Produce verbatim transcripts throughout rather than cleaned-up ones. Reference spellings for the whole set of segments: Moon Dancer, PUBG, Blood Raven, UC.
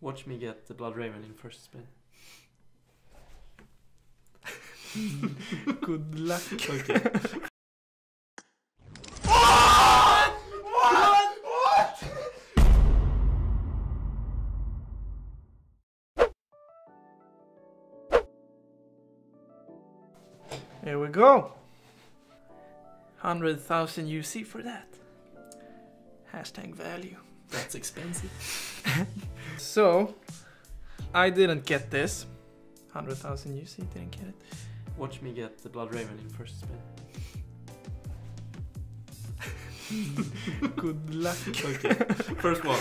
Watch me get the Blood Raven in first spin. Good luck. Okay. What? What? What? Here we go. one hundred thousand U C for that. Hashtag value. That's expensive. So, I didn't get this. one hundred thousand U C, didn't get it. Watch me get the Blood Raven in first spin. Good luck. Okay, first one.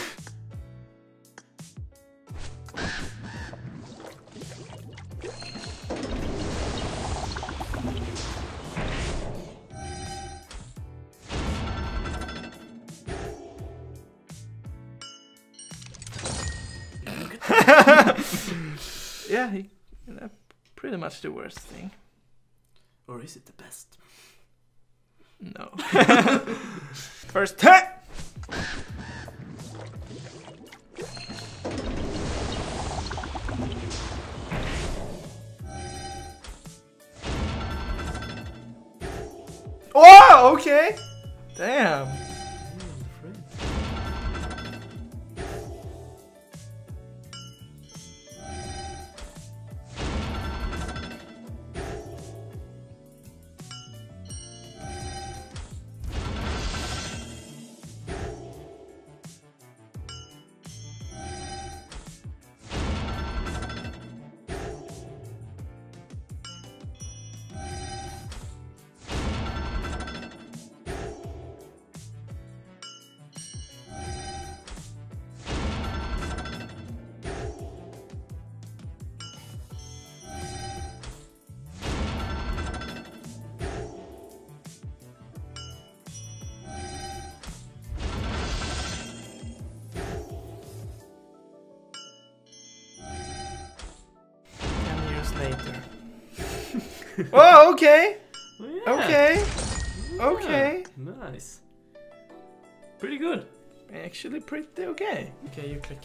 Yeah, he, uh, pretty much the worst thing. Or is it the best? No. First hit! Oh, okay! Damn. Later. Oh, okay. Well, yeah. Okay. Yeah. Okay. Nice. Pretty good. Actually, pretty okay. Okay, you click.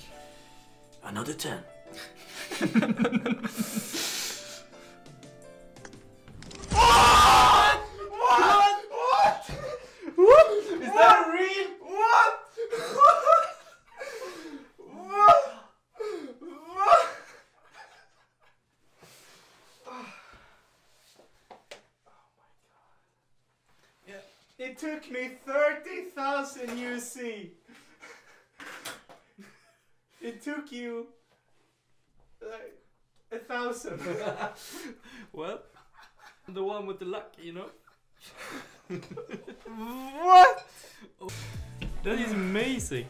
Another ten. What? What? What? What? Is what? That real? What? What? It took me thirty thousand U C. It took you like a thousand. Well, the one with the luck, you know. What? Oh, that is amazing.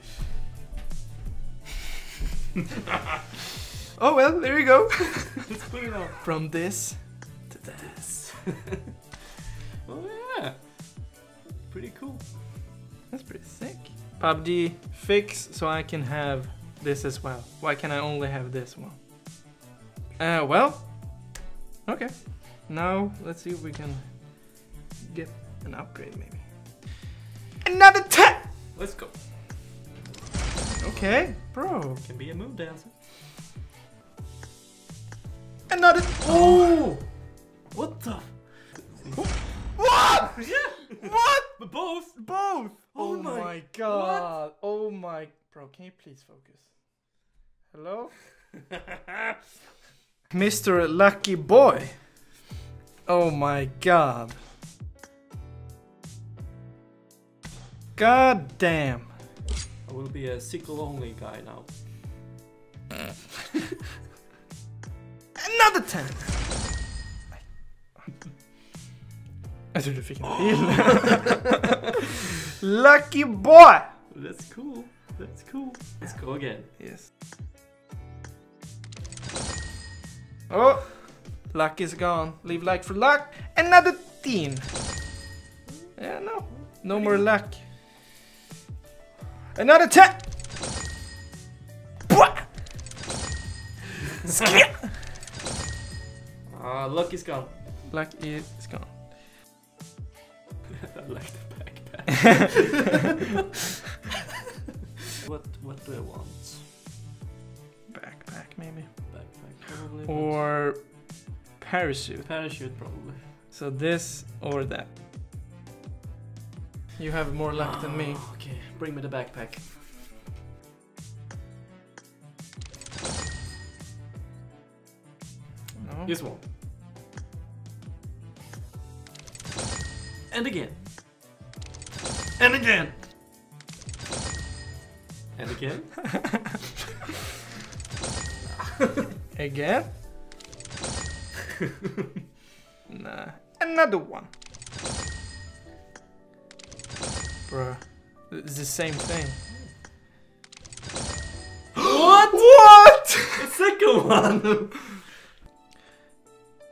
Oh well, there you go. Let's put it on. From this to this. Oh yeah. Pretty cool. That's pretty sick. P U B G fix so I can have this as well. Why can I only have this one? Uh, well, okay. Now let's see if we can get an upgrade maybe. Another tap! Let's go. Okay, bro. Can be a moon dancer. Another. Oh! What the? Oh. What? Yeah. What? Both. Both. Oh, oh my, my god. What? Oh my. Bro, can you please focus? Hello? Mister Lucky Boy. Oh my god. God damn. I will be a sickle only guy now. Another ten. Jag tror du fick en till. Lucky boy! That's cool. That's cool. Let's go again. Yes. Oh! Luck is gone. Leave luck for luck. Another team. Yeah, no. No more luck. Another ten! Ah, uh, luck is gone. Luck is gone. I like the backpack. what, what do I want? backpack maybe. Backpack probably. Or parachute. Parachute probably. So this or that. You have more luck oh, than me. Okay, bring me the backpack. No. This one. And again. And again. And again. Again? Nah. Another one. Bruh. It's the same thing. What? What? The second one.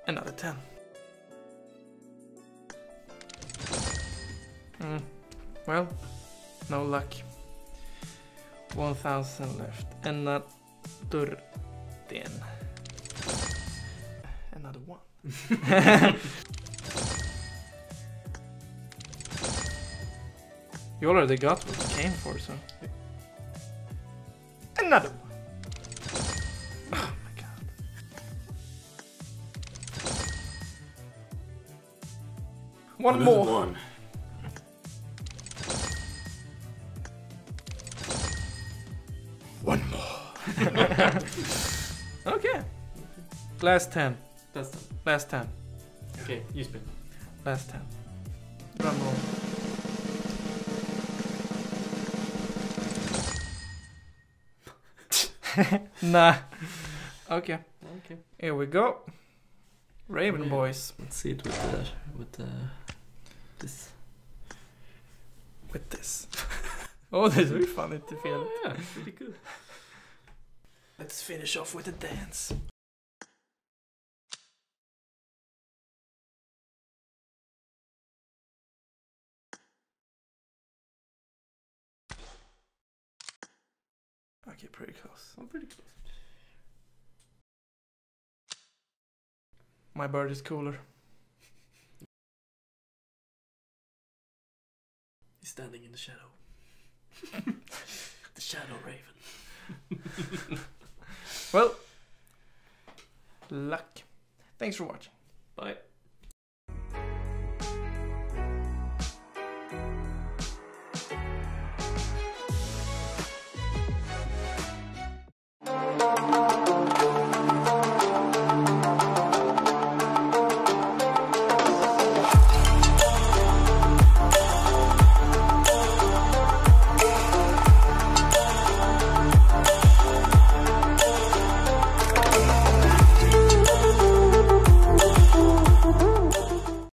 Another ten. Mm. Well, no luck. one thousand left. Another ten. Another one. You already got what you came for, so... Another one! Oh my god. One Another more! One. One more! Okay. Last ten. Last ten. Last ten. Okay, you spin. Last ten. Drum roll. Nah. Okay. Okay. Here we go. Raven okay. Boys. Let's see it with the with the this. With this. Oh, that's really funny to feel. Oh, yeah, it's pretty good. Let's finish off with a dance. Okay, pretty close. I'm pretty close. My bird is cooler. He's standing in the shadow. The shadow raven. Well, luck. Thanks for watching. Bye.